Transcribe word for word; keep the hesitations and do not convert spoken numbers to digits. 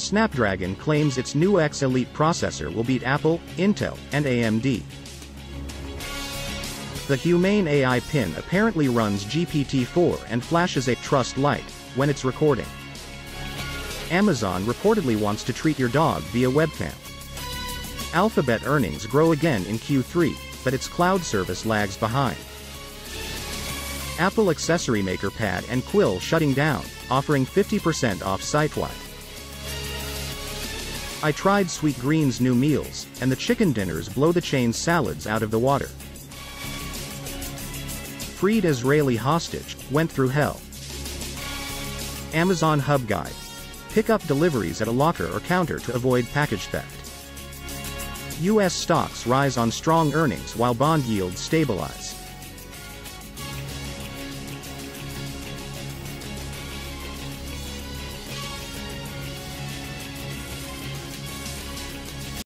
Snapdragon claims its new X Elite processor will beat Apple, Intel, and A M D. The Humane A I pin apparently runs G P T four and flashes a trust light when it's recording. Amazon reportedly wants to treat your dog via webcam. Alphabet earnings grow again in Q three, but its cloud service lags behind. Apple accessory maker Pad and Quill shutting down, offering fifty percent off site-wide. I tried Sweet Greens' new meals, and the chicken dinners blow the chain's salads out of the water. Freed Israeli hostage, went through hell. Amazon Hub Guide. Pick up deliveries at a locker or counter to avoid package theft. U S stocks rise on strong earnings while bond yields stabilize.